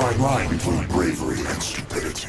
fine line between bravery and stupidity.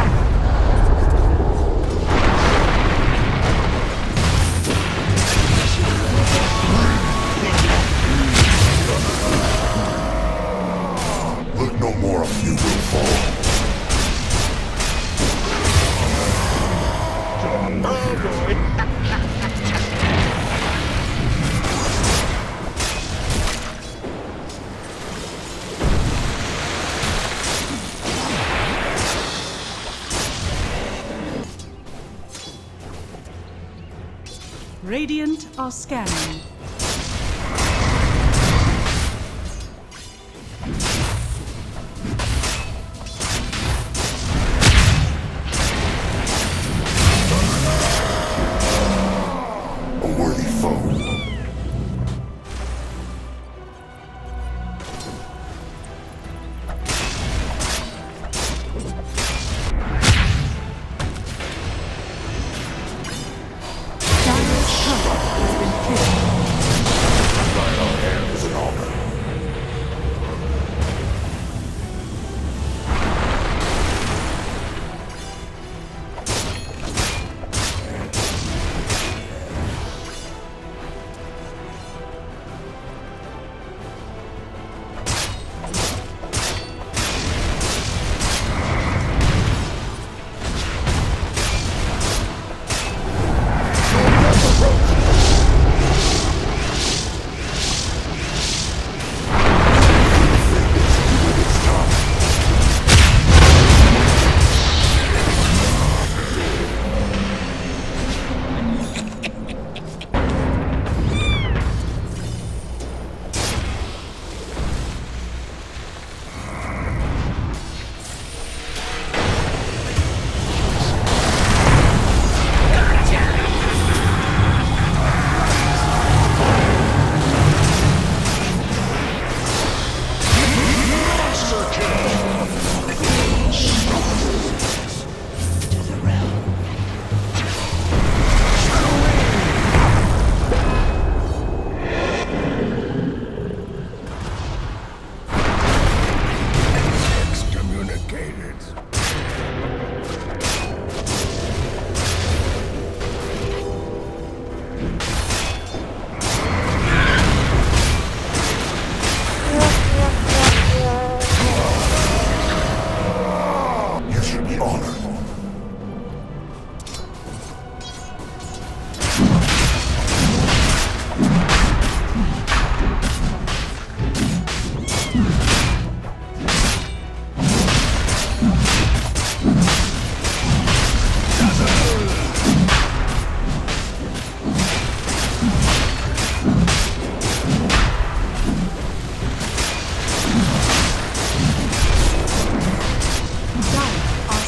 Let no more of you will fall. Oh boy. Radiant are scanning. Dying are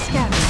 scanning.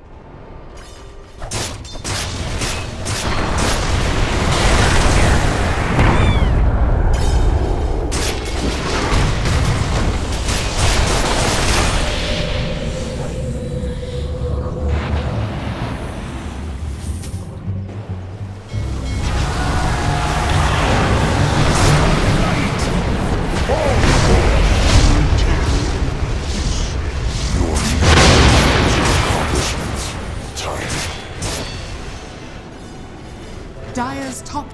Dire's top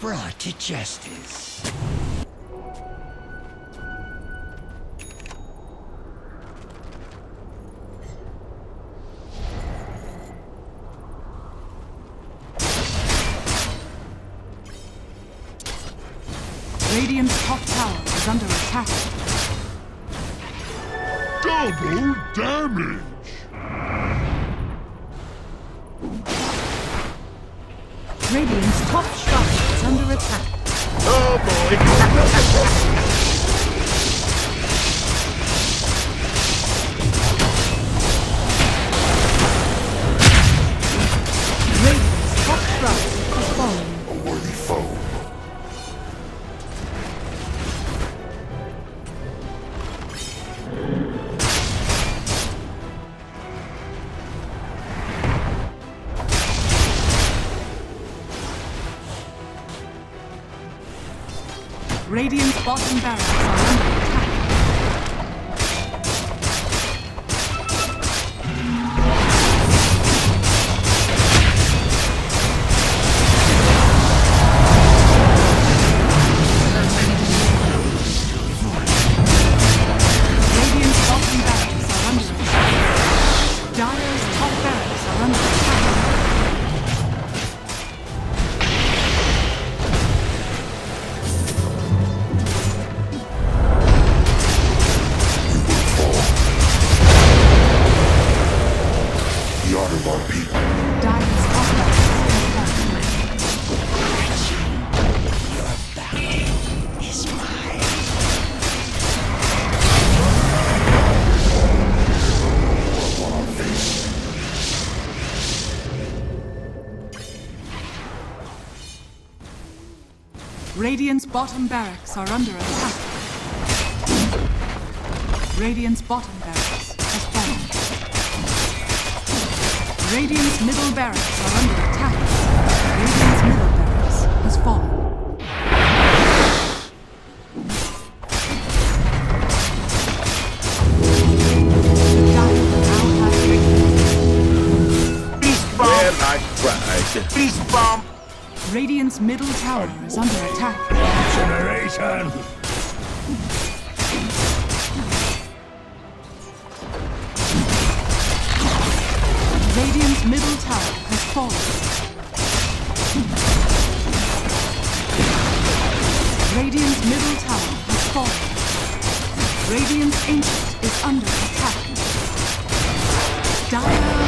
Brought to justice. Radiant's top tower is under attack. Double damage! Radiant's top shrine is under attack. Oh boy! Radiant's top shrine is falling. A worthy foe. Radiant's bottom barracks are under attack. Radiant's bottom barracks are under attack. Dire's top barracks are under attack. Radiant's bottom barracks are under attack. Radiant's bottom barracks has fallen. Radiant's middle barracks are under attack. Radiant's middle barracks has fallen. Please bomb! Radiant's middle tower is under attack. Generation! Radiant's middle tower has fallen. Radiant's middle tower has fallen. Radiant's ancient is under attack. Dire